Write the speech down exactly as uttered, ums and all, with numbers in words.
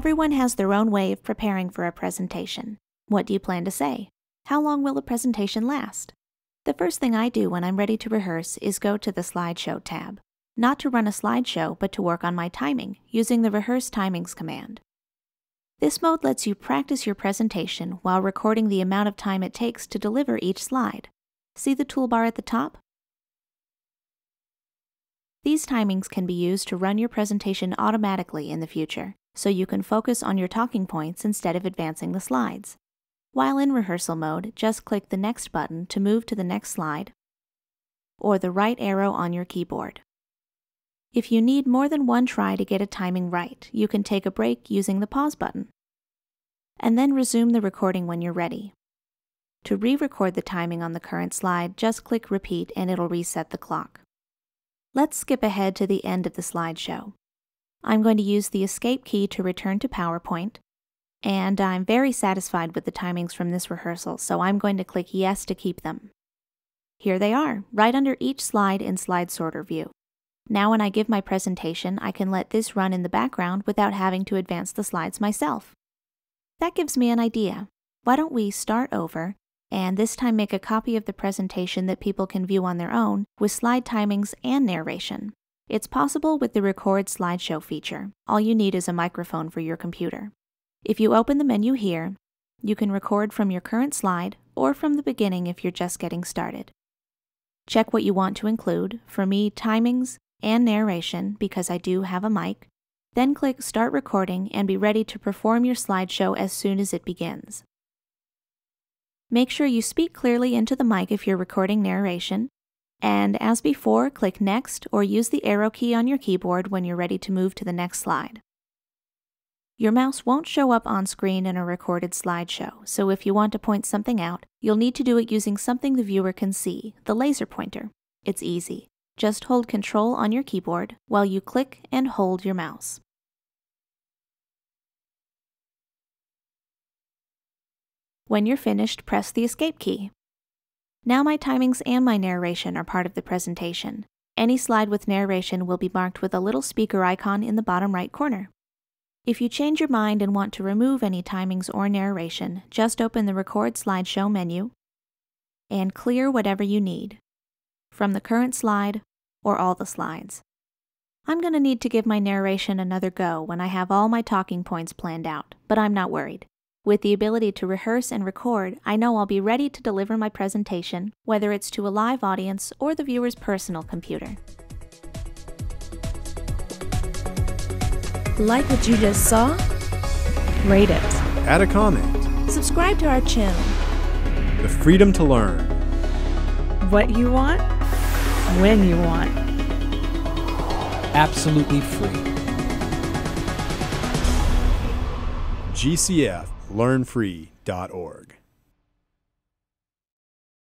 Everyone has their own way of preparing for a presentation. What do you plan to say? How long will a presentation last? The first thing I do when I'm ready to rehearse is go to the slideshow tab. Not to run a slideshow, but to work on my timing using the rehearse timings command. This mode lets you practice your presentation while recording the amount of time it takes to deliver each slide. See the toolbar at the top? These timings can be used to run your presentation automatically in the future, so you can focus on your talking points instead of advancing the slides. While in rehearsal mode, just click the Next button to move to the next slide or the right arrow on your keyboard. If you need more than one try to get a timing right, you can take a break using the pause button, and then resume the recording when you're ready. To re-record the timing on the current slide, just click Repeat and it'll reset the clock. Let's skip ahead to the end of the slideshow. I'm going to use the Escape key to return to PowerPoint, and I'm very satisfied with the timings from this rehearsal, so I'm going to click Yes to keep them. Here they are, right under each slide in Slide Sorter view. Now when I give my presentation, I can let this run in the background without having to advance the slides myself. That gives me an idea. Why don't we start over, and this time make a copy of the presentation that people can view on their own with slide timings and narration. It's possible with the Record Slideshow feature. All you need is a microphone for your computer. If you open the menu here, you can record from your current slide or from the beginning if you're just getting started. Check what you want to include. For me, timings and narration, because I do have a mic. Then click Start Recording and be ready to perform your slideshow as soon as it begins. Make sure you speak clearly into the mic if you're recording narration. And as before, click Next or use the arrow key on your keyboard when you're ready to move to the next slide. Your mouse won't show up on screen in a recorded slideshow, so if you want to point something out, you'll need to do it using something the viewer can see, the laser pointer. It's easy. Just hold Control on your keyboard while you click and hold your mouse. When you're finished, press the Escape key. Now my timings and my narration are part of the presentation. Any slide with narration will be marked with a little speaker icon in the bottom right corner. If you change your mind and want to remove any timings or narration, just open the Record Slideshow menu and clear whatever you need, from the current slide or all the slides. I'm going to need to give my narration another go when I have all my talking points planned out, but I'm not worried. With the ability to rehearse and record, I know I'll be ready to deliver my presentation, whether it's to a live audience or the viewer's personal computer. Like what you just saw? Rate it. Add a comment. Subscribe to our channel. The freedom to learn. What you want, when you want. Absolutely free. G C F Learn Free dot org